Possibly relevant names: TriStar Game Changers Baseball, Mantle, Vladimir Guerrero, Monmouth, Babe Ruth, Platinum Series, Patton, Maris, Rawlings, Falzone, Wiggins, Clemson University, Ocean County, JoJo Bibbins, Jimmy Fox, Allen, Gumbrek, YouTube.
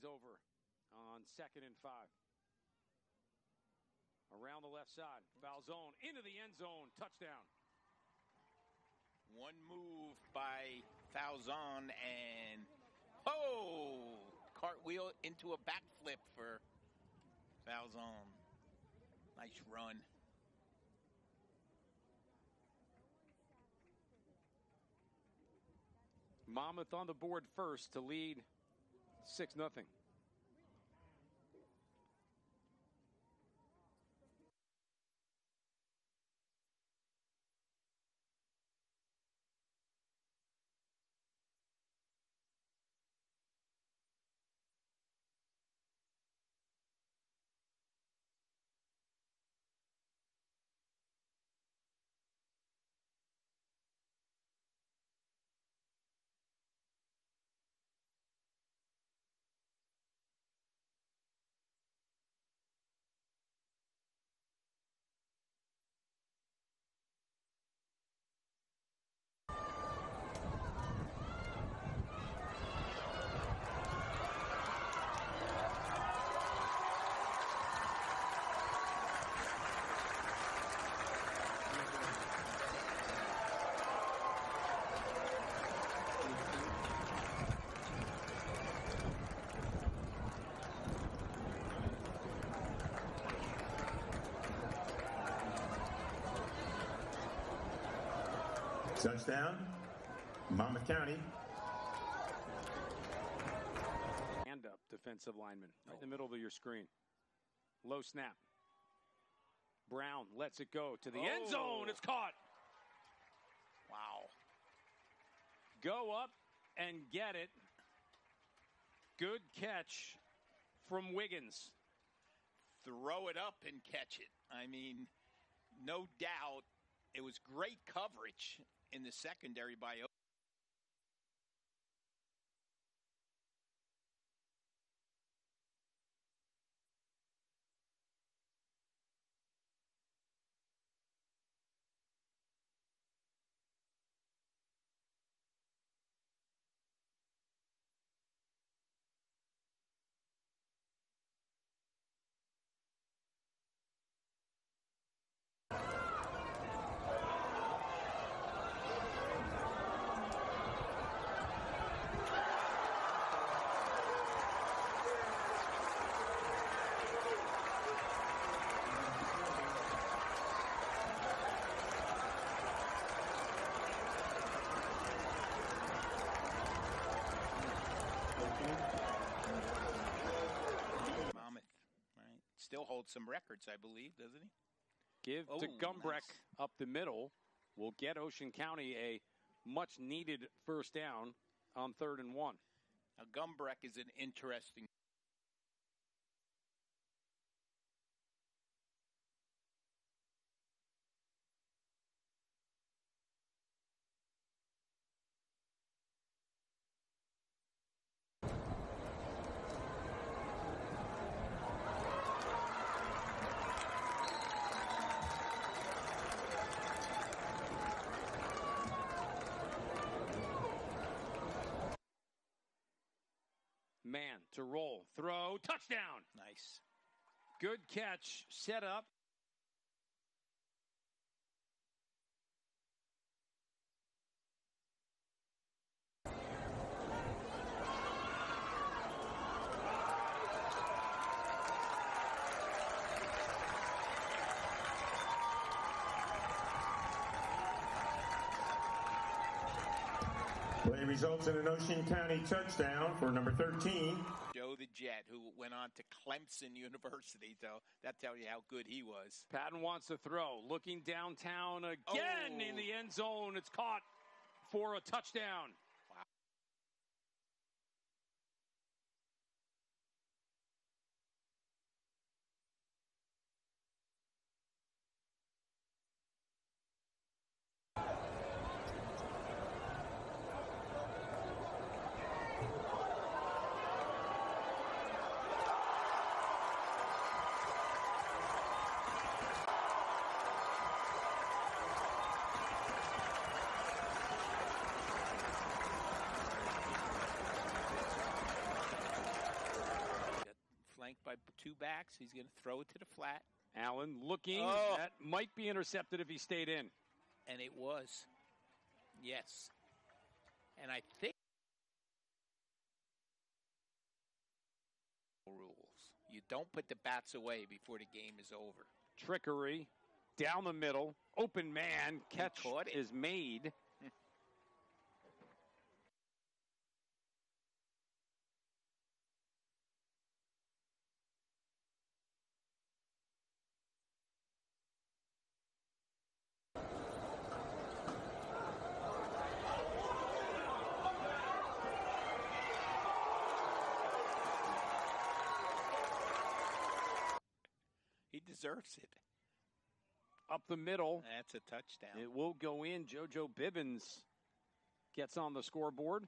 things over on 2nd and 5. Around the left side, Falzone into the end zone, touchdown. One move by Falzone and, oh, cartwheel into a backflip for Falzone. Nice run. Monmouth on the board first to lead 6-0. Touchdown, Monmouth County. Hand up, defensive lineman, right in the middle of your screen. Low snap. Brown lets it go to the end zone. It's caught. Wow. Go up and get it. Good catch from Wiggins. Throw it up and catch it. I mean, no doubt it was great coverage in the secondary by Still holds some records, I believe, doesn't he? Give to Gumbrek nice. Up the middle. Will get Ocean County a much-needed first down on 3rd and 1. Now, Gumbrek is an interesting... Man to roll, throw, touchdown. Nice. Good catch, set up. Play results in an Ocean County touchdown for number 13. Joe the Jet, who went on to Clemson University, so that tells you how good he was. Patton wants to throw, looking downtown again in the end zone. It's caught for a touchdown. Wow. flanked by two backs. He's going to throw it to the flat. Allen looking. Oh. That might be intercepted if he stayed in. And it was. Yes. And I think rules. You don't put the bats away before the game is over. Trickery. Down the middle. Open man. Catch is made. He deserves it. Up the middle. That's a touchdown. It will go in. JoJo Bibbins gets on the scoreboard.